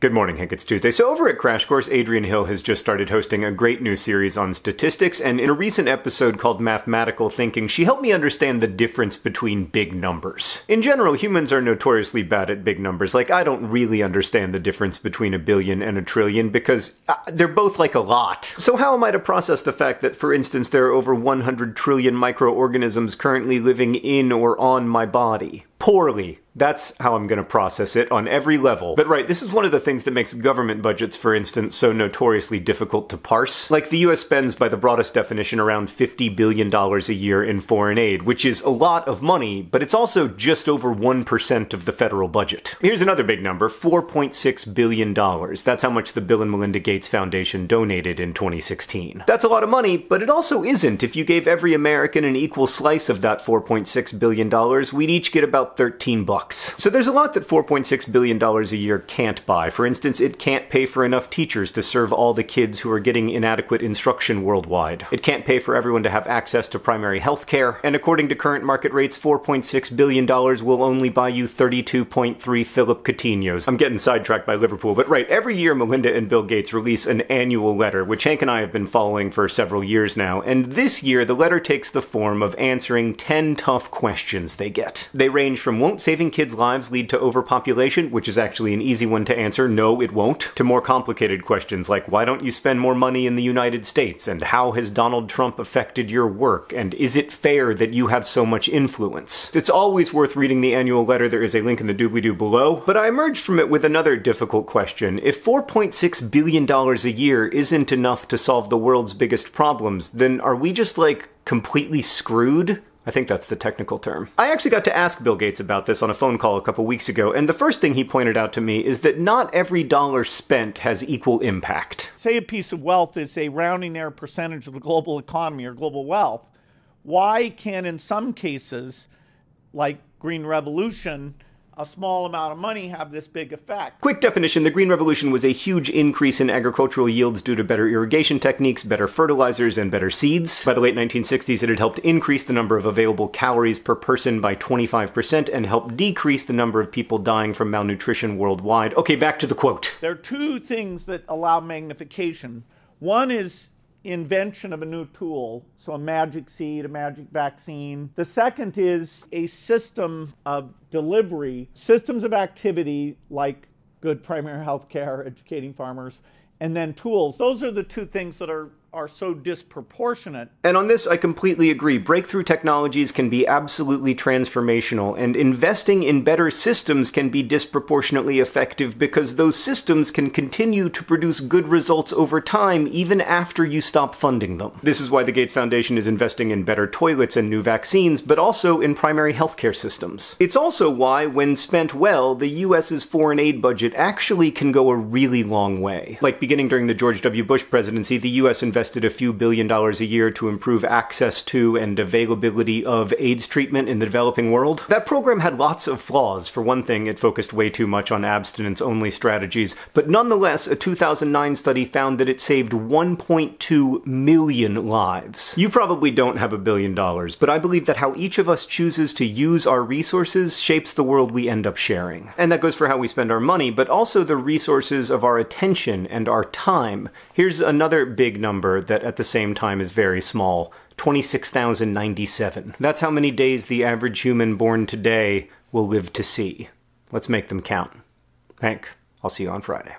Good morning, Hank. It's Tuesday. So over at Crash Course, Adrian Hill has just started hosting a great new series on statistics, and in a recent episode called Mathematical Thinking, she helped me understand the difference between big numbers. In general, humans are notoriously bad at big numbers. Like, I don't really understand the difference between 1 billion and 1 trillion because they're both like a lot. So how am I to process the fact that, for instance, there are over 100 trillion microorganisms currently living in or on my body? Poorly. That's how I'm gonna process it on every level. But right, this is one of the things that makes government budgets, for instance, so notoriously difficult to parse. Like, the US spends, by the broadest definition, around $50 billion a year in foreign aid, which is a lot of money, but it's also just over 1% of the federal budget. Here's another big number, $4.6 billion. That's how much the Bill and Melinda Gates Foundation donated in 2016. That's a lot of money, but it also isn't. If you gave every American an equal slice of that $4.6 billion, we'd each get about 13 bucks. So there's a lot that $4.6 billion a year can't buy. For instance, it can't pay for enough teachers to serve all the kids who are getting inadequate instruction worldwide. It can't pay for everyone to have access to primary health care. And according to current market rates, $4.6 billion will only buy you 32.3 Philip Coutinho's. I'm getting sidetracked by Liverpool, but right, every year Melinda and Bill Gates release an annual letter, which Hank and I have been following for several years now, and this year the letter takes the form of answering 10 tough questions they get. They range from, won't saving kids' lives lead to overpopulation, which is actually an easy one to answer, no it won't, to more complicated questions like, why don't you spend more money in the United States, and how has Donald Trump affected your work, and is it fair that you have so much influence? It's always worth reading the annual letter, there is a link in the doobly-doo below, but I emerged from it with another difficult question. If $4.6 billion a year isn't enough to solve the world's biggest problems, then are we just, like, completely screwed? I think that's the technical term. I actually got to ask Bill Gates about this on a phone call a couple weeks ago, and the first thing he pointed out to me is that not every dollar spent has equal impact. Say a piece of wealth is a rounding error percentage of the global economy or global wealth. Why can, in some cases, like Green Revolution, a small amount of money have this big effect? Quick definition, the Green Revolution was a huge increase in agricultural yields due to better irrigation techniques, better fertilizers, and better seeds. By the late 1960s, it had helped increase the number of available calories per person by 25% and helped decrease the number of people dying from malnutrition worldwide. Okay, back to the quote. There are two things that allow magnification. One is invention of a new tool, so a magic seed, a magic vaccine. The second is a system of delivery, systems of activity like good primary health care, educating farmers, and then tools. Those are the two things that are so disproportionate. And on this, I completely agree. Breakthrough technologies can be absolutely transformational, and investing in better systems can be disproportionately effective because those systems can continue to produce good results over time, even after you stop funding them. This is why the Gates Foundation is investing in better toilets and new vaccines, but also in primary healthcare systems. It's also why, when spent well, the US's foreign aid budget actually can go a really long way. Like, beginning during the George W. Bush presidency, the US invested a few $billions a year to improve access to and availability of AIDS treatment in the developing world. That program had lots of flaws. For one thing, it focused way too much on abstinence-only strategies, but nonetheless, a 2009 study found that it saved 1.2 million lives. You probably don't have $1 billion, but I believe that how each of us chooses to use our resources shapes the world we end up sharing. And that goes for how we spend our money, but also the resources of our attention and our time. Here's another big number that at the same time is very small. 26,097. That's how many days the average human born today will live to see. Let's make them count. Hank, I'll see you on Friday.